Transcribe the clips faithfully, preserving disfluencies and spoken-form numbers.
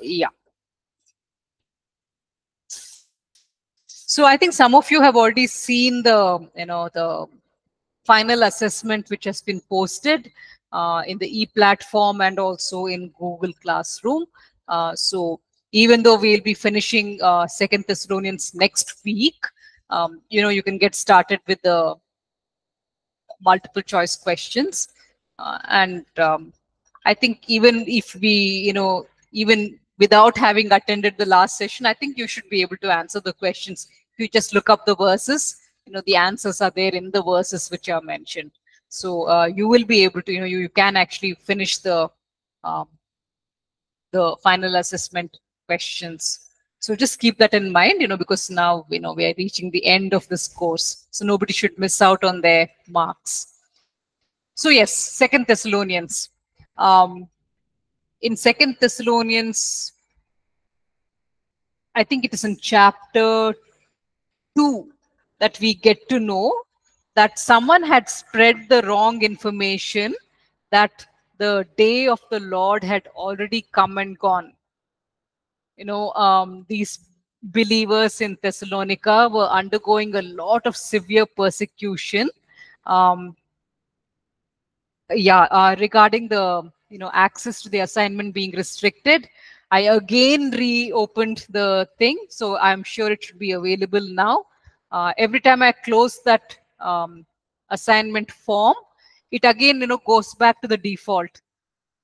Yeah. So I think some of you have already seen the, you know, the final assessment which has been posted uh, in the e-platform and also in Google Classroom. Uh, so even though we'll be finishing uh, Second Thessalonians next week, um, you know, you can get started with the multiple choice questions. Uh, and um, I think even if we, you know, even without having attended the last session, I think you should be able to answer the questions. If you just look up the verses, you know, the answers are there in the verses which are mentioned. So uh, you will be able to, you know, you, you can actually finish the, um, the final assessment questions. So just keep that in mind, you know, because now, you know, we are reaching the end of this course. So nobody should miss out on their marks. So yes, Second Thessalonians. Um, in Second Thessalonians, I think it is in chapter two that we get to know that someone had spread the wrong information that the day of the Lord had already come and gone. You know, um, these believers in Thessalonica were undergoing a lot of severe persecution. Um, yeah, uh, regarding the, you know, access to the assignment being restricted, I again reopened the thing. So I'm sure it should be available now. Uh, every time I close that um, assignment form, it again, you know, goes back to the default.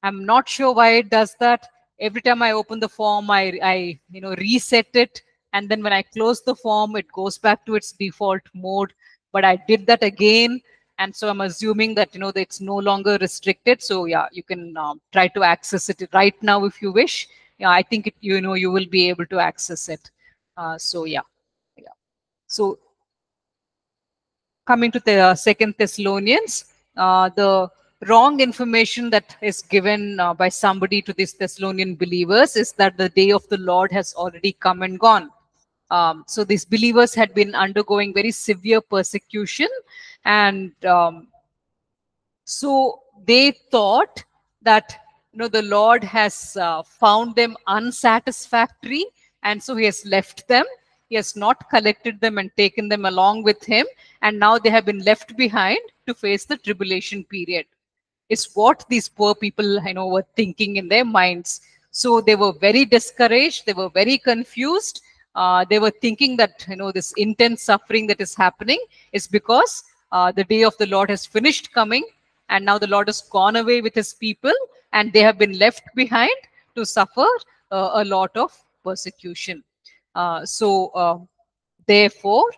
I'm not sure why it does that. Every time I open the form, I, I, you know, reset it. And then when I close the form, it goes back to its default mode. But I did that again. And so I'm assuming that, you know, that it's no longer restricted. So yeah, you can um, try to access it right now if you wish. Yeah, I think, it, you know, you will be able to access it. Uh, so yeah. yeah. So coming to the uh, Second Thessalonians, uh, the wrong information that is given uh, by somebody to these Thessalonian believers is that the day of the Lord has already come and gone. Um, so these believers had been undergoing very severe persecution, and um, so they thought that, you know, the Lord has uh, found them unsatisfactory, and so he has left them. He has not collected them and taken them along with him, and now they have been left behind to face the tribulation period. Is what these poor people, you know, were thinking in their minds. So they were very discouraged. They were very confused. Uh, they were thinking that, you know, this intense suffering that is happening is because uh, the day of the Lord has finished coming, and now the Lord has gone away with his people, and they have been left behind to suffer uh, a lot of persecution. Uh, so uh, therefore,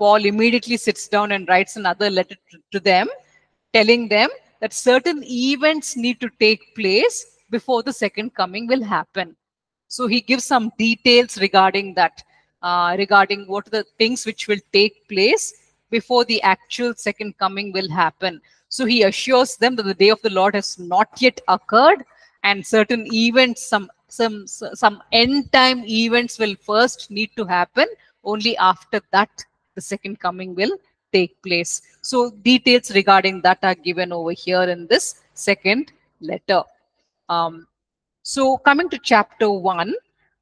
Paul immediately sits down and writes another letter to them, telling them that certain events need to take place before the second coming will happen. So he gives some details regarding that, uh, regarding what are the things which will take place before the actual second coming will happen. So he assures them that the day of the Lord has not yet occurred, and certain events, some, some, some end time events will first need to happen. Only after that, the second coming will take place. So details regarding that are given over here in this second letter. Um, So coming to chapter one,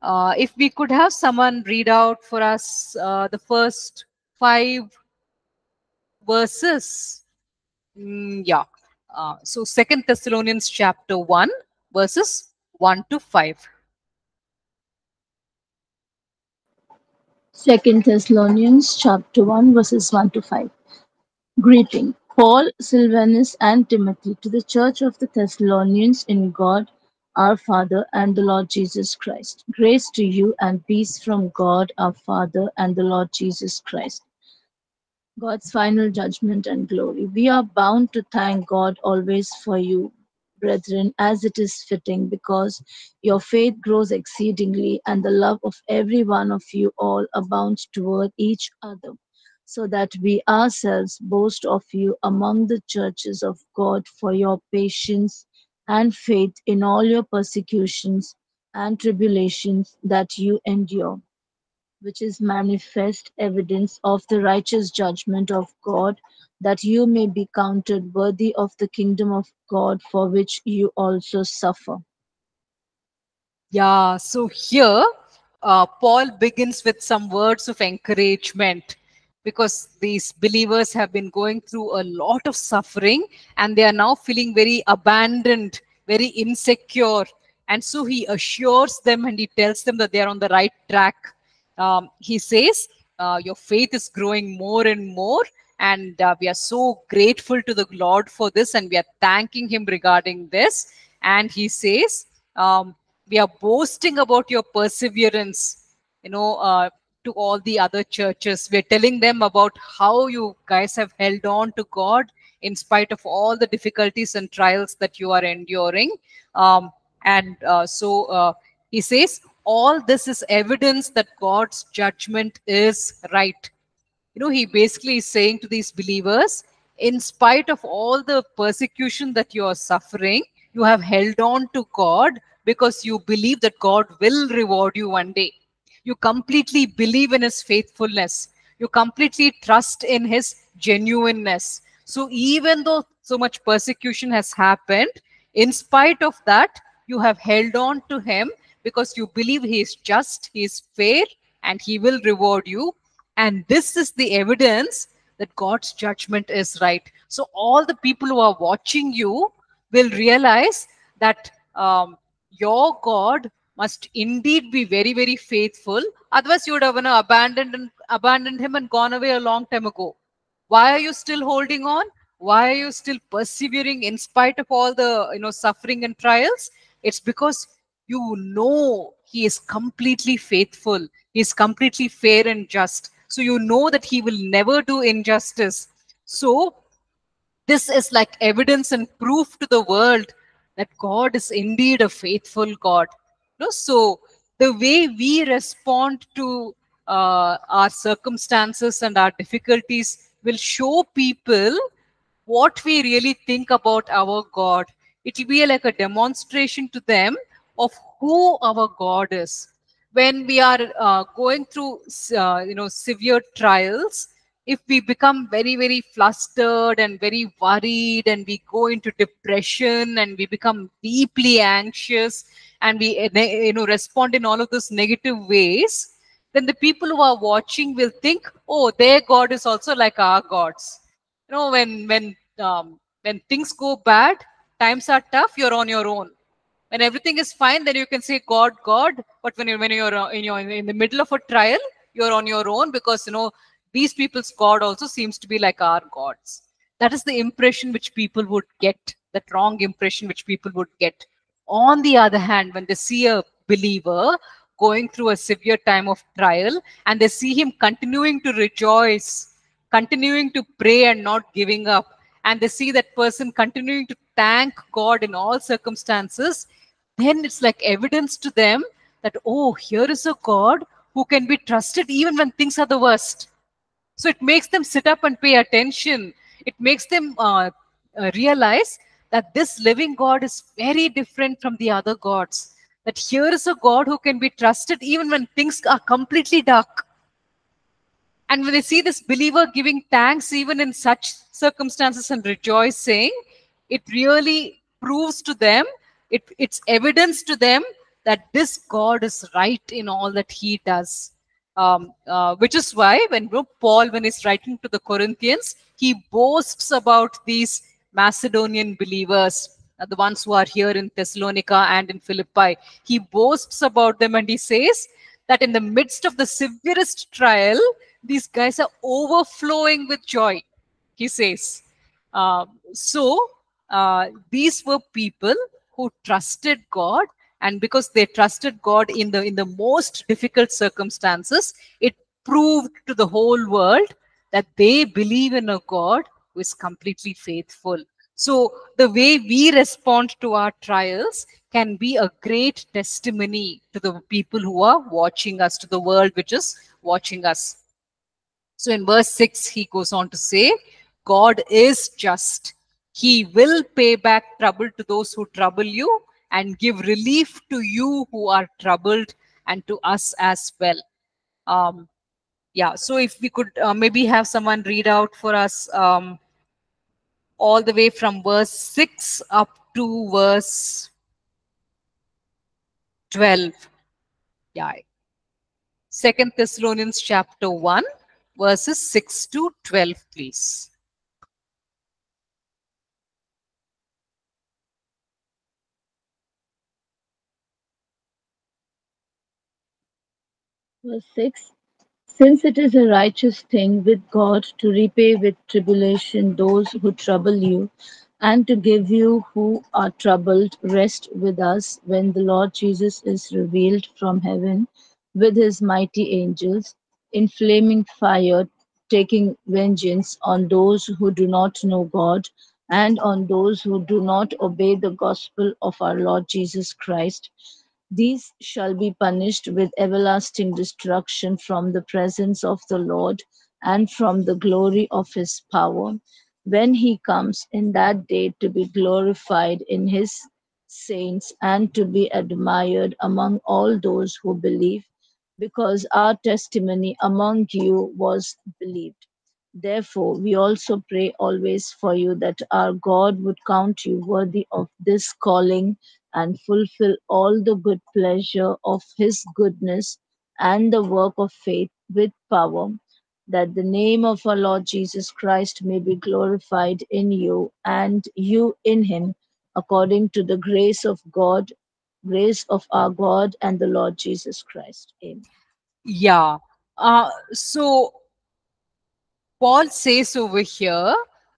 uh, if we could have someone read out for us uh, the first five verses. Mm, yeah. Uh, so Second Thessalonians chapter one, verses one to five. Second Thessalonians chapter one, verses one to five. Greeting, Paul, Silvanus, and Timothy, to the church of the Thessalonians in God our Father and the Lord Jesus Christ. Grace to you and peace from God our Father and the Lord Jesus Christ. God's final judgment and glory. We are bound to thank God always for you, brethren, as it is fitting, because your faith grows exceedingly, and the love of every one of you all abounds toward each other, so that we ourselves boast of you among the churches of God for your patience and faith in all your persecutions and tribulations that you endure, which is manifest evidence of the righteous judgment of God, that you may be counted worthy of the kingdom of God, for which you also suffer. Yeah, so here uh, Paul begins with some words of encouragement, because these believers have been going through a lot of suffering and they are now feeling very abandoned, very insecure. And so he assures them and he tells them that they are on the right track. Um, he says, uh, your faith is growing more and more, and uh, we are so grateful to the Lord for this, and we are thanking him regarding this. And he says, um, we are boasting about your perseverance, you know, uh, to all the other churches. We're telling them about how you guys have held on to God in spite of all the difficulties and trials that you are enduring. Um, and uh, so uh, he says, all this is evidence that God's judgment is right. You know, he basically is saying to these believers, in spite of all the persecution that you are suffering, you have held on to God because you believe that God will reward you one day. You completely believe in his faithfulness. You completely trust in his genuineness. So even though so much persecution has happened, in spite of that, you have held on to him because you believe he is just, he is fair, and he will reward you. And this is the evidence that God's judgment is right. So all the people who are watching you will realize that um, your God must indeed be very, very faithful. Otherwise, you would have you know, abandoned, and, abandoned him and gone away a long time ago. Why are you still holding on? Why are you still persevering in spite of all the you know, suffering and trials? It's because you know he is completely faithful. He is completely fair and just. So you know that he will never do injustice. So this is like evidence and proof to the world that God is indeed a faithful God. So the way we respond to uh, our circumstances and our difficulties will show people what we really think about our God. It will be like a demonstration to them of who our God is. When we are uh, going through uh, you know, severe trials, if we become very, very flustered and very worried, and we go into depression and we become deeply anxious, and we you know, respond in all of those negative ways, then the people who are watching will think, oh, their God is also like our gods. You know, when, when, um, when things go bad, times are tough, you're on your own. When everything is fine, then you can say, God, God. But when you're, when you're in, your, in the middle of a trial, you're on your own, because, you know, these people's God also seems to be like our gods. That is the impression which people would get, that wrong impression which people would get. On the other hand, when they see a believer going through a severe time of trial, and they see him continuing to rejoice, continuing to pray and not giving up, and they see that person continuing to thank God in all circumstances, then it's like evidence to them that, oh, here is a God who can be trusted even when things are the worst. So it makes them sit up and pay attention. It makes them uh, uh, realize that this living God is very different from the other gods. That here is a God who can be trusted even when things are completely dark. And when they see this believer giving thanks even in such circumstances and rejoicing, it really proves to them, it, it's evidence to them that this God is right in all that he does. Um, uh, which is why when Paul, when he's writing to the Corinthians, he boasts about these Macedonian believers, uh, the ones who are here in Thessalonica and in Philippi. He boasts about them and he says that in the midst of the severest trial, these guys are overflowing with joy, he says. Uh, so uh, these were people who trusted God. And because they trusted God in the, in the most difficult circumstances, it proved to the whole world that they believe in a God who is completely faithful. So the way we respond to our trials can be a great testimony to the people who are watching us, to the world which is watching us. So in verse six, he goes on to say, God is just. He will pay back trouble to those who trouble you, and give relief to you who are troubled, and to us as well. Um, yeah, so if we could uh, maybe have someone read out for us um, all the way from verse six up to verse twelve. Yeah. Second Thessalonians chapter one, verses six to twelve, please. Verse six, since it is a righteous thing with God to repay with tribulation those who trouble you, and to give you who are troubled rest with us when the Lord Jesus is revealed from heaven with his mighty angels in flaming fire, taking vengeance on those who do not know God and on those who do not obey the gospel of our Lord Jesus Christ. These shall be punished with everlasting destruction from the presence of the Lord and from the glory of his power, when he comes in that day to be glorified in his saints and to be admired among all those who believe, because our testimony among you was believed. Therefore, we also pray always for you that our God would count you worthy of this calling and fulfill all the good pleasure of his goodness and the work of faith with power, that the name of our Lord Jesus Christ may be glorified in you and you in him, according to the grace of God, grace of our God and the Lord Jesus Christ. Amen. Yeah. Uh, so Paul says over here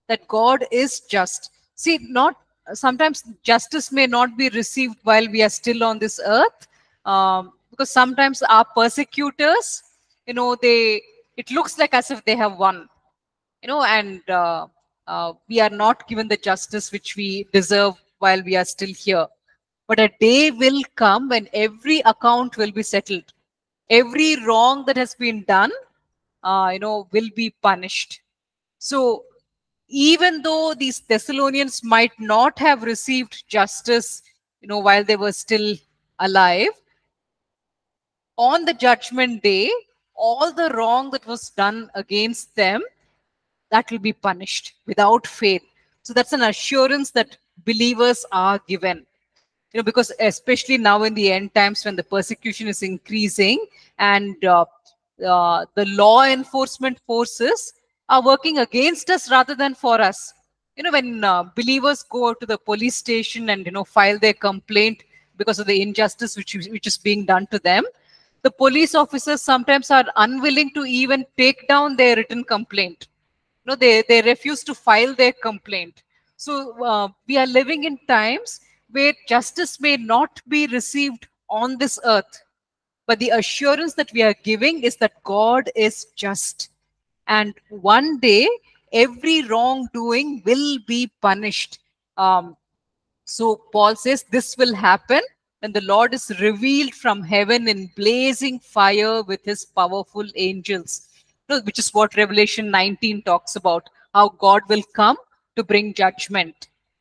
that God is just. See, not sometimes justice may not be received while we are still on this earth, um, because sometimes our persecutors, you know, they it looks like as if they have won, you know, and uh, uh, we are not given the justice which we deserve while we are still here. But a day will come when every account will be settled. Every wrong that has been done, Uh, you know, will be punished. So even though these Thessalonians might not have received justice, you know, while they were still alive, on the judgment day, all the wrong that was done against them, that will be punished without fail. So that's an assurance that believers are given. You know, because especially now in the end times when the persecution is increasing and uh, Uh, the law enforcement forces are working against us rather than for us. You know, when uh, believers go to the police station and, you know, file their complaint because of the injustice which, which is being done to them, the police officers sometimes are unwilling to even take down their written complaint. You know, they, they refuse to file their complaint. So uh, we are living in times where justice may not be received on this earth. But the assurance that we are giving is that God is just. And one day, every wrongdoing will be punished. Um, so Paul says this will happen when the Lord is revealed from heaven in blazing fire with his powerful angels, which is what Revelation nineteen talks about, how God will come to bring judgment.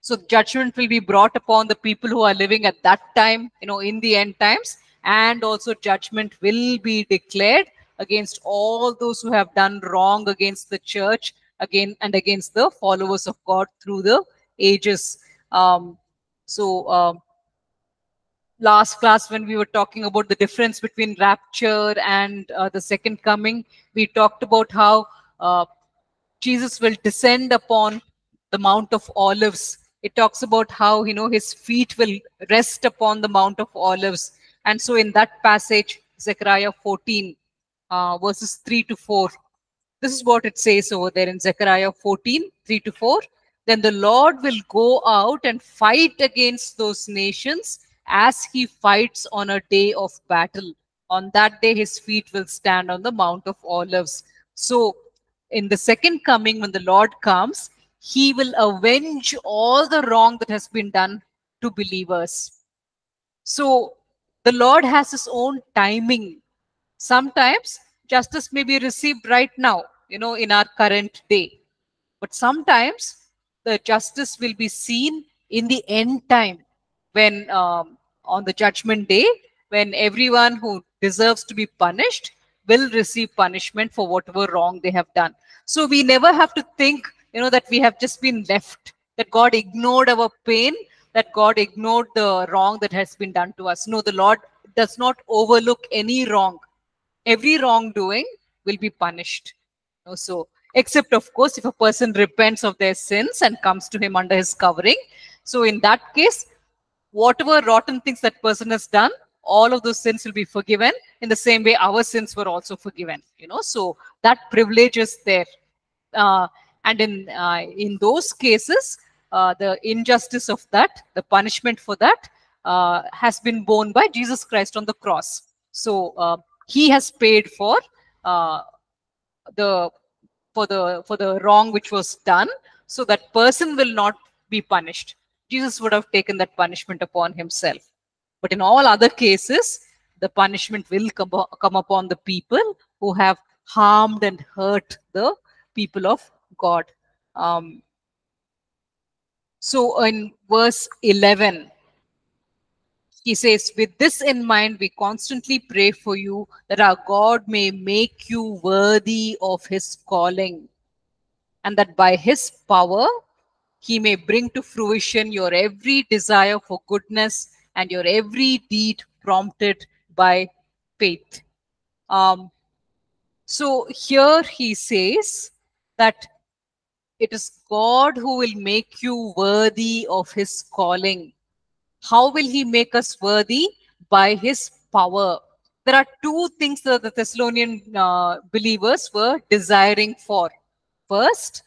So judgment will be brought upon the people who are living at that time, you know, in the end times. And also judgment will be declared against all those who have done wrong against the church again and against the followers of God through the ages. Um, so uh, last class when we were talking about the difference between rapture and uh, the second coming, we talked about how uh, Jesus will descend upon the Mount of Olives. It talks about how, you know, his feet will rest upon the Mount of Olives. And so in that passage, Zechariah fourteen, uh, verses three to four, this is what it says over there in Zechariah fourteen, three to four. Then the Lord will go out and fight against those nations as he fights on a day of battle. On that day, his feet will stand on the Mount of Olives. So in the second coming, when the Lord comes, he will avenge all the wrong that has been done to believers. So the Lord has his own timing. Sometimes justice may be received right now, you know, in our current day. But sometimes the justice will be seen in the end time when um, on the judgment day, when everyone who deserves to be punished will receive punishment for whatever wrong they have done. So we never have to think, you know, that we have just been left, that God ignored our pain, that God ignored the wrong that has been done to us. No, the Lord does not overlook any wrong. Every wrongdoing will be punished. So, except of course, if a person repents of their sins and comes to him under his covering. So in that case, whatever rotten things that person has done, all of those sins will be forgiven. In the same way, our sins were also forgiven. You know, so that privilege is there. Uh, and in uh, in those cases, uh, the injustice of that, the punishment for that, uh, has been borne by Jesus Christ on the cross. So uh, he has paid for uh, the for the for the wrong which was done, so that person will not be punished. Jesus would have taken that punishment upon himself. But in all other cases, the punishment will come, come upon the people who have harmed and hurt the people of God. Um, so in verse eleven, he says, with this in mind, we constantly pray for you that our God may make you worthy of his calling, and that by his power, he may bring to fruition your every desire for goodness and your every deed prompted by faith. Um, so here he says that it is God who will make you worthy of his calling. How will he make us worthy? By his power. There are two things that the Thessalonian uh, believers were desiring for. First,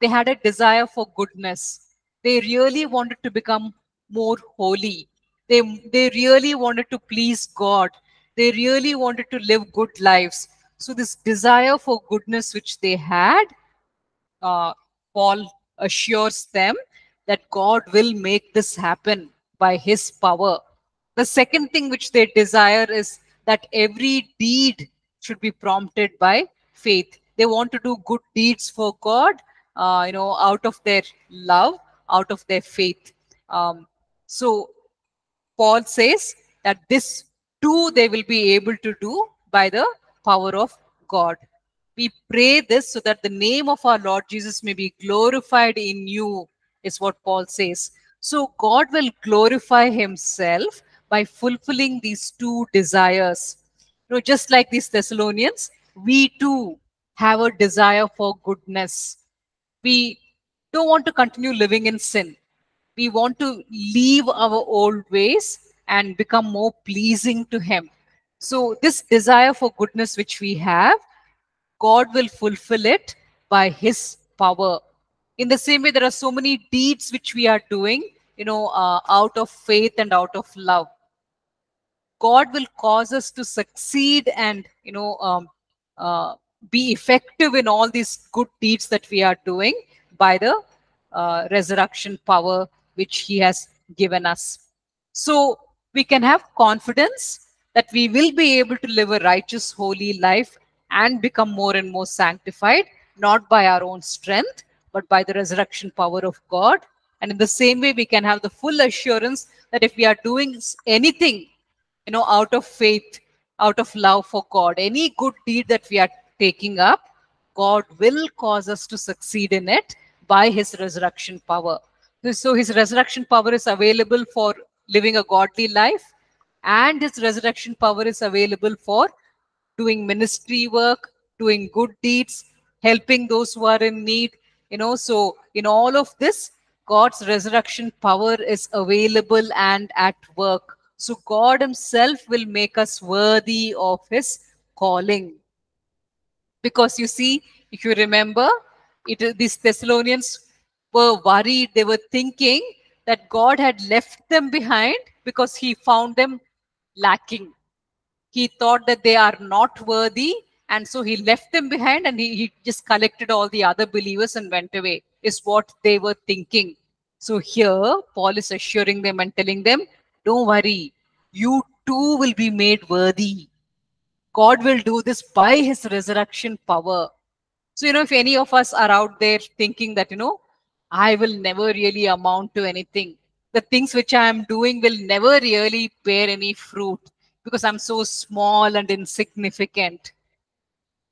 they had a desire for goodness. They really wanted to become more holy. They, they really wanted to please God. They really wanted to live good lives. So this desire for goodness which they had, uh, Paul assures them that God will make this happen by his power. The second thing which they desire is that every deed should be prompted by faith. They want to do good deeds for God, uh, you know, out of their love, out of their faith. Um, so Paul says that this too they will be able to do by the power of God. We pray this so that the name of our Lord Jesus may be glorified in you, is what Paul says. So God will glorify himself by fulfilling these two desires. You know, just like these Thessalonians, we too have a desire for goodness. We don't want to continue living in sin. We want to leave our old ways and become more pleasing to him. So this desire for goodness which we have, God will fulfill it by his power. In the same way, there are so many deeds which we are doing, you know, uh, out of faith and out of love. God will cause us to succeed and, you know, um, uh, be effective in all these good deeds that we are doing by the uh, resurrection power which he has given us. So we can have confidence that we will be able to live a righteous, holy life and become more and more sanctified, not by our own strength, but by the resurrection power of God. And in the same way, we can have the full assurance that if we are doing anything, you know, out of faith, out of love for God, any good deed that we are taking up, God will cause us to succeed in it by his resurrection power. So his resurrection power is available for living a godly life, and his resurrection power is available for doing ministry work, doing good deeds, helping those who are in need. You know, so in all of this, God's resurrection power is available and at work. So God himself will make us worthy of his calling. Because you see, if you remember, it, these Thessalonians were worried. They were thinking that God had left them behind because he found them lacking. He thought that they are not worthy, and so he left them behind, and he, he just collected all the other believers and went away, is what they were thinking. So here, Paul is assuring them and telling them, don't worry, you too will be made worthy. God will do this by his resurrection power. So, you know, if any of us are out there thinking that, you know, I will never really amount to anything. The things which I am doing will never really bear any fruit because I'm so small and insignificant.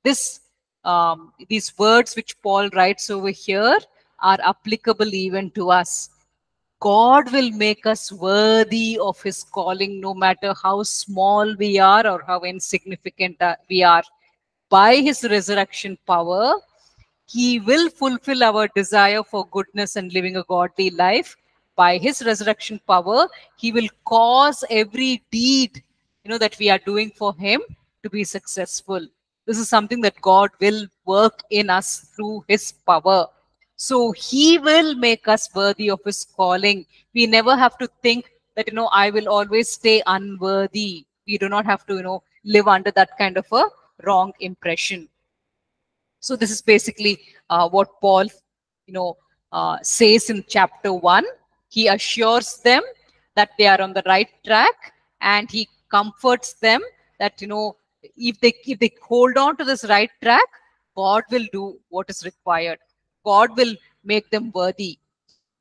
This, um, these words which Paul writes over here are applicable even to us. God will make us worthy of his calling, no matter how small we are or how insignificant we are. By his resurrection power, he will fulfill our desire for goodness and living a godly life. By his resurrection power, he will cause every deed, you know, that we are doing for him to be successful. This is something that God will work in us through his power. So he will make us worthy of his calling. We never have to think that, you know, I will always stay unworthy. We do not have to, you know, live under that kind of a wrong impression. So this is basically uh, what Paul, you know, uh, says in chapter one. He assures them that they are on the right track, and he comforts them that, you know, if they, if they hold on to this right track, God will do what is required. God will make them worthy.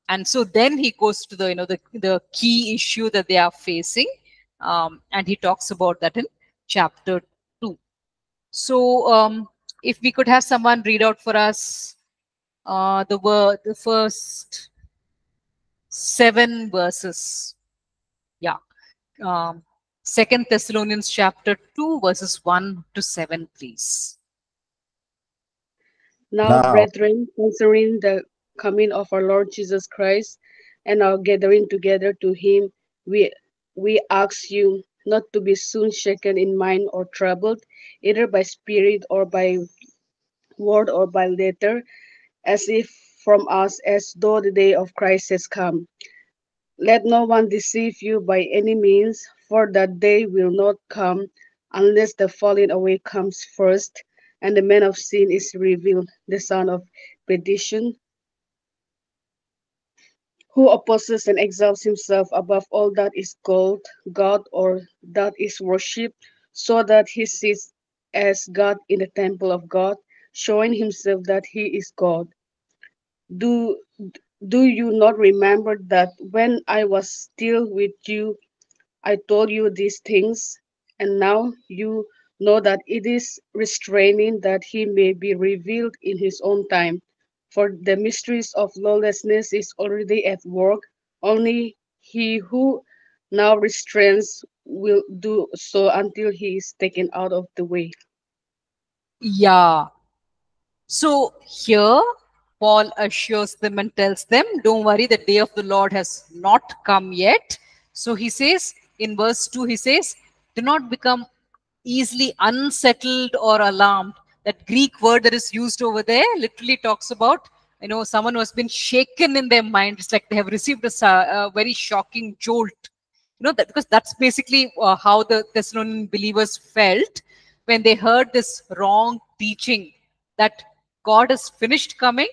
And so then he goes to the, you know, the, the key issue that they are facing. Um, and he talks about that in chapter two. So um, if we could have someone read out for us uh, the, word, the first seven verses. Yeah. Um, Second Thessalonians chapter two, verses one to seven, please. Now, now, brethren, concerning the coming of our Lord Jesus Christ and our gathering together to him, we, we ask you not to be soon shaken in mind or troubled, either by spirit or by word or by letter, as if from us, as though the day of Christ has come. Let no one deceive you by any means, for that day will not come unless the falling away comes first, and the man of sin is revealed, the son of perdition, who opposes and exalts himself above all that is called God or that is worshipped, so that he sits as God in the temple of God, showing himself that he is God. Do, do you not remember that when I was still with you, I told you these things, and now you know that it is restraining that he may be revealed in his own time. For the mysteries of lawlessness is already at work. Only he who now restrains will do so until he is taken out of the way. Yeah. So here Paul assures them and tells them, don't worry, the day of the Lord has not come yet. So he says in verse two, he says, do not become easily unsettled or alarmed. That Greek word that is used over there literally talks about, you know, someone who has been shaken in their mind. It's like they have received a, a very shocking jolt. You know, that, because that's basically uh, how the Thessalonian believers felt when they heard this wrong teaching that God has finished coming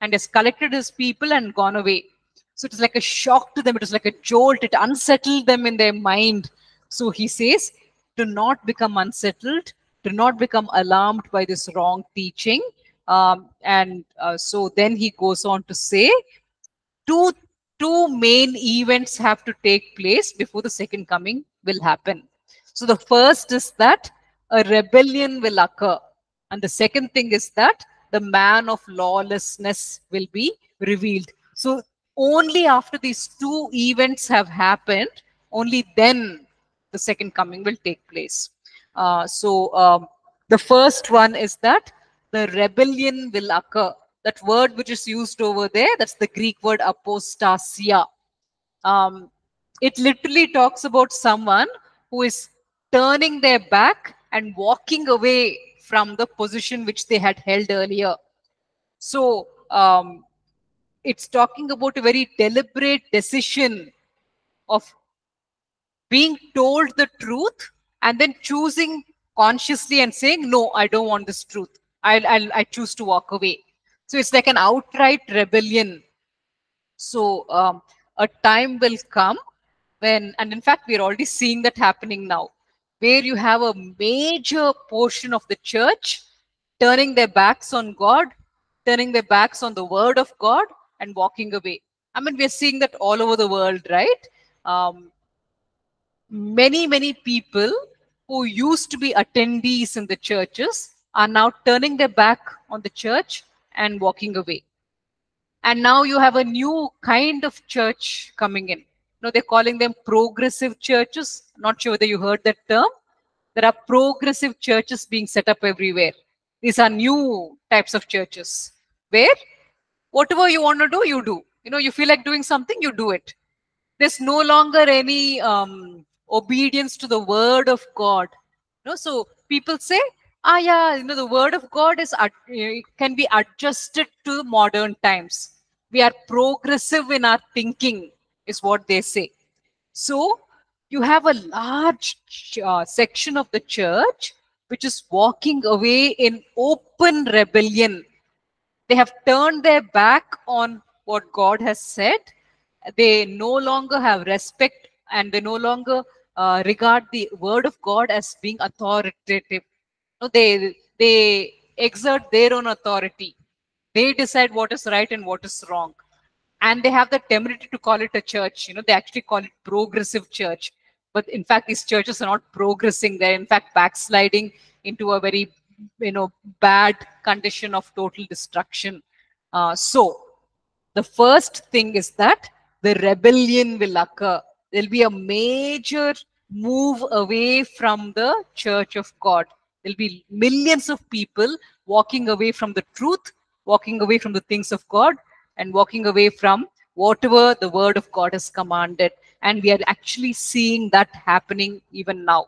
and has collected his people and gone away. So it was like a shock to them. It was like a jolt. It unsettled them in their mind. So he says, do not become unsettled. Do not become alarmed by this wrong teaching. Um, and uh, so then he goes on to say, two, two main events have to take place before the second coming will happen. So the first is that a rebellion will occur. And the second thing is that the man of lawlessness will be revealed. So only after these two events have happened, only then the second coming will take place. Uh, so um, the first one is that the rebellion will occur. That word which is used over there, that's the Greek word apostasia. Um, it literally talks about someone who is turning their back and walking away from the position which they had held earlier. So um, it's talking about a very deliberate decision of being told the truth and then choosing consciously and saying, no, I don't want this truth. I'll, I'll, I choose to walk away. So it's like an outright rebellion. So um, a time will come when, and in fact, we're already seeing that happening now, where you have a major portion of the church turning their backs on God, turning their backs on the word of God and walking away. I mean, we're seeing that all over the world, right? Um, Many, many people who used to be attendees in the churches are now turning their back on the church and walking away. And now you have a new kind of church coming in. No, they're calling them progressive churches. Not sure whether you heard that term. There are progressive churches being set up everywhere. These are new types of churches where whatever you want to do, you do. You know, you feel like doing something, you do it. There's no longer any um, obedience to the word of God. You know, so people say, ah, yeah, you know, the word of God is ad it can be adjusted to modern times. We are progressive in our thinking, is what they say. So you have a large uh, section of the church which is walking away in open rebellion. They have turned their back on what God has said. They no longer have respect, and they no longer uh, regard the word of God as being authoritative. No, they, they exert their own authority. They decide what is right and what is wrong. And they have the temerity to call it a church. You know, they actually call it progressive church. But in fact, these churches are not progressing. They're in fact backsliding into a very, you know, bad condition of total destruction. Uh, so the first thing is that the rebellion will occur. There'll be a major move away from the church of God. There'll be millions of people walking away from the truth, walking away from the things of God, and walking away from whatever the word of God has commanded. And we are actually seeing that happening even now.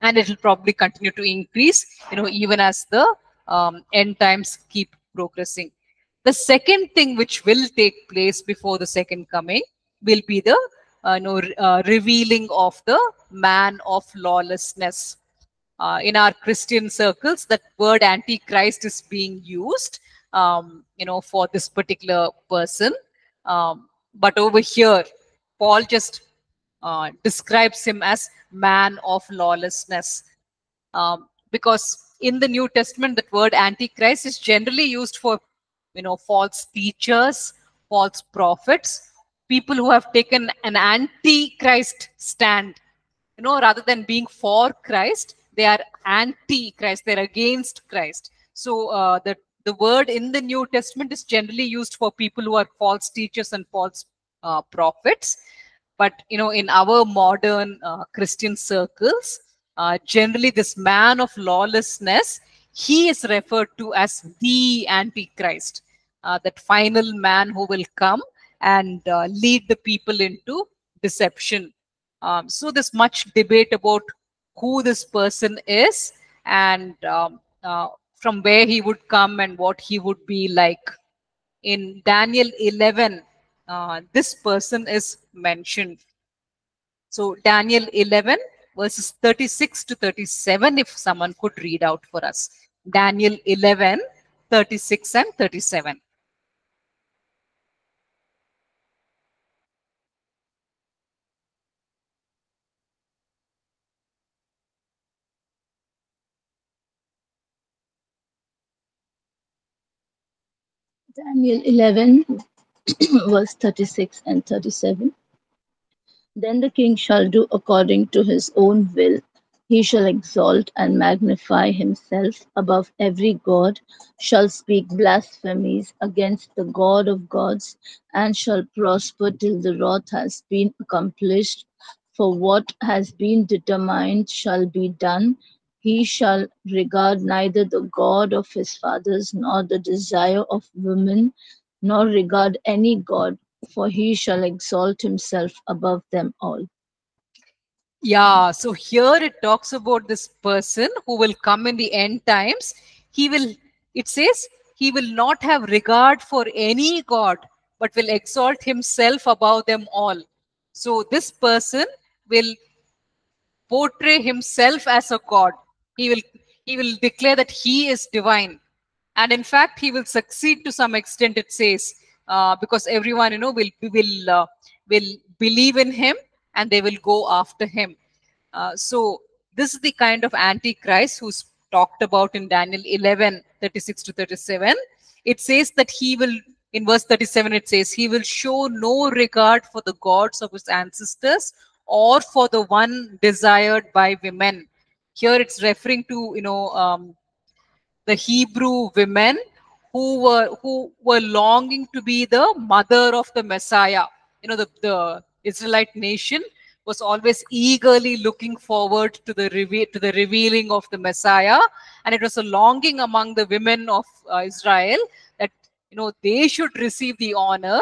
And it will probably continue to increase, you know, even as the um, end times keep progressing. The second thing which will take place before the second coming will be the uh, you know, uh, revealing of the man of lawlessness. Uh, in our Christian circles, that word Antichrist is being used, um, you know, for this particular person. Um, but over here, Paul just uh, describes him as man of lawlessness. Um, because in the New Testament, that word Antichrist is generally used for, you know, false teachers, false prophets, people who have taken an anti-Christ stand, you know, rather than being for Christ. They are anti-Christ, they're against Christ. So uh, the, the word in the New Testament is generally used for people who are false teachers and false uh, prophets. But, you know, in our modern uh, Christian circles, uh, generally this man of lawlessness, he is referred to as the Antichrist, uh, that final man who will come and uh, lead the people into deception. Um, so there's much debate about who this person is, and um, uh, from where he would come and what he would be like. In Daniel eleven, uh, this person is mentioned. So Daniel eleven, verses thirty-six to thirty-seven, if someone could read out for us. Daniel eleven, thirty-six and thirty-seven. Daniel eleven, verse thirty-six and thirty-seven. Then the king shall do according to his own will. He shall exalt and magnify himself above every god, shall speak blasphemies against the God of gods, and shall prosper till the wrath has been accomplished. For what has been determined shall be done. He shall regard neither the God of his fathers, nor the desire of women, nor regard any God, for he shall exalt himself above them all. Yeah, so here it talks about this person who will come in the end times. He will, it says, he will not have regard for any God, but will exalt himself above them all. So this person will portray himself as a God. He will, he will declare that he is divine. And in fact, he will succeed to some extent, it says, uh, because everyone, you know, will, will, uh, will believe in him, and they will go after him. Uh, so this is the kind of Antichrist who's talked about in Daniel eleven, thirty-six to thirty-seven. It says that he will, in verse thirty-seven, it says, he will show no regard for the gods of his ancestors or for the one desired by women. Here it's referring to, you know, um, the Hebrew women who were who were longing to be the mother of the Messiah. You know, the, the Israelite nation was always eagerly looking forward to the reve to the revealing of the Messiah, and it was a longing among the women of uh, Israel that, you know, they should receive the honor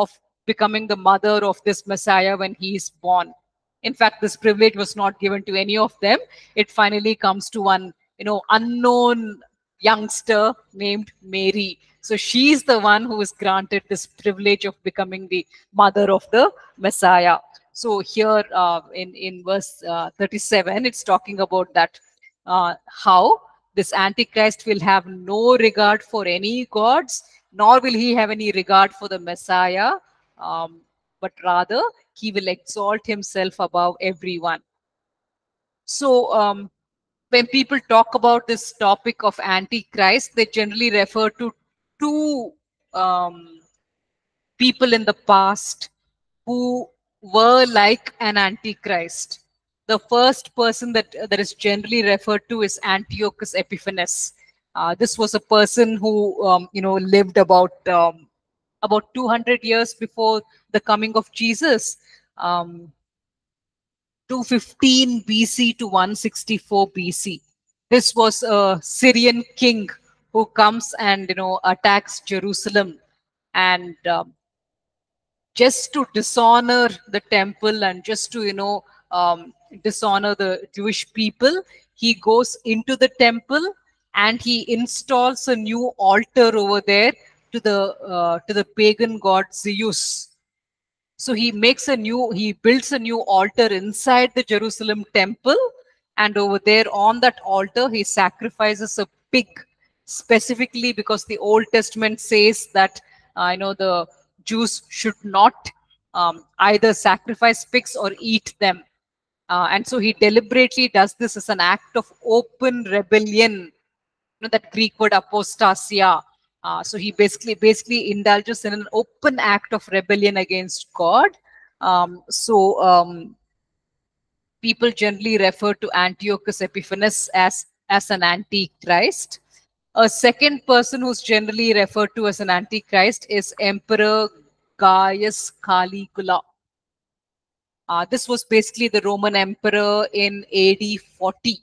of becoming the mother of this Messiah when he is born. In fact, this privilege was not given to any of them. It finally comes to one, you know, unknown youngster named Mary. So she's the one who is granted this privilege of becoming the mother of the Messiah. So here uh, in, in verse uh, thirty-seven, it's talking about that, uh, how this Antichrist will have no regard for any gods, nor will he have any regard for the Messiah, um, but rather he will exalt himself above everyone. So um, when people talk about this topic of Antichrist, they generally refer to two um, people in the past who were like an Antichrist. The first person that, that is generally referred to is Antiochus Epiphanes. Uh, this was a person who, um, you know, lived about um, about two hundred years before the coming of Jesus, um, two fifteen B C to one sixty-four B C. This was a Syrian king who comes and, you know, attacks Jerusalem, and um, just to dishonor the temple and just to, you know, um, dishonor the Jewish people, he goes into the temple and he installs a new altar over there to the uh, to the pagan god Zeus. So he makes a new, he builds a new altar inside the Jerusalem temple, and over there on that altar he sacrifices a pig, specifically because the Old Testament says that uh, you know, the Jews should not um, either sacrifice pigs or eat them. Uh, and so he deliberately does this as an act of open rebellion. You know, that Greek word apostasia. Uh, so he basically basically indulges in an open act of rebellion against God. Um, so um, people generally refer to Antiochus Epiphanes as, as an antichrist. A second person who's generally referred to as an antichrist is Emperor Gaius Caligula. Uh, this was basically the Roman emperor in A D forty.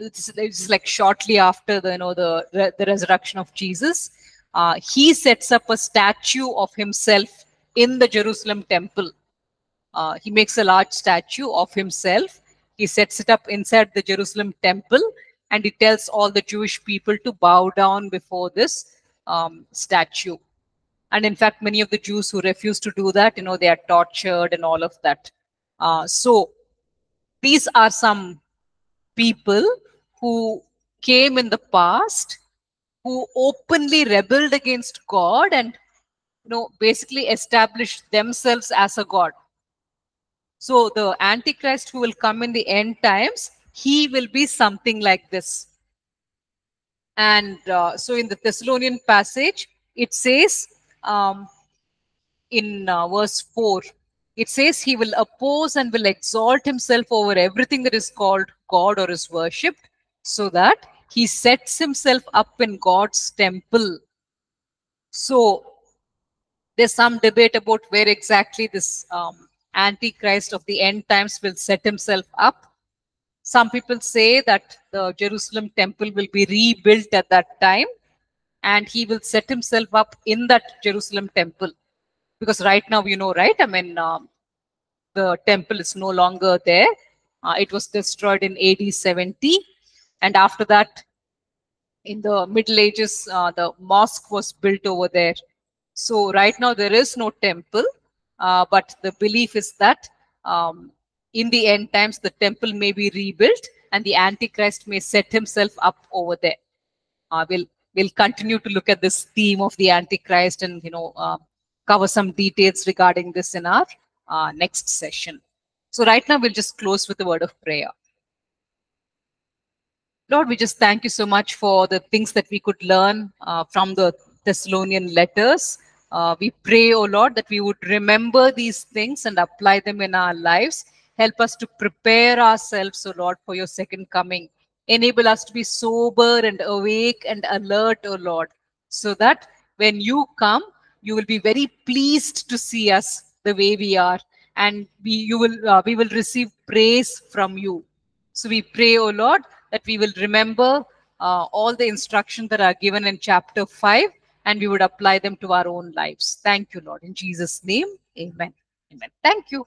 It's, it's like shortly after the, you know, the, the resurrection of Jesus. Uh, he sets up a statue of himself in the Jerusalem temple. Uh, he makes a large statue of himself. He sets it up inside the Jerusalem temple, and he tells all the Jewish people to bow down before this um, statue. And in fact, many of the Jews who refuse to do that, you know, they are tortured and all of that. Uh, so these are some people who came in the past, who openly rebelled against God and, you know, basically established themselves as a god. So the Antichrist who will come in the end times, he will be something like this. And uh, so in the Thessalonian passage, it says, um, in uh, verse four, it says, he will oppose and will exalt himself over everything that is called God or is worshipped, so that he sets himself up in God's temple. So there's some debate about where exactly this um, Antichrist of the end times will set himself up. Some people say that the Jerusalem temple will be rebuilt at that time, and he will set himself up in that Jerusalem temple. Because right now, you know, right? I mean, um, the temple is no longer there. Uh, it was destroyed in A D seventy. And after that, in the Middle Ages, uh, the mosque was built over there. So right now, there is no temple. Uh, but the belief is that um, in the end times, the temple may be rebuilt and the Antichrist may set himself up over there. Uh, we'll, we'll continue to look at this theme of the Antichrist and, you know, uh, cover some details regarding this in our uh, next session. So right now, we'll just close with a word of prayer. Lord, we just thank you so much for the things that we could learn uh, from the Thessalonian letters. Uh, we pray, oh Lord, that we would remember these things and apply them in our lives. Help us to prepare ourselves, O Lord, for your second coming. Enable us to be sober and awake and alert, O Lord, so that when you come, you will be very pleased to see us the way we are, and we, you will, uh, we will receive praise from you. So we pray, O Lord, that we will remember uh, all the instructions that are given in chapter five, and we would apply them to our own lives. Thank you, Lord. In Jesus' name, amen. Amen. Thank you.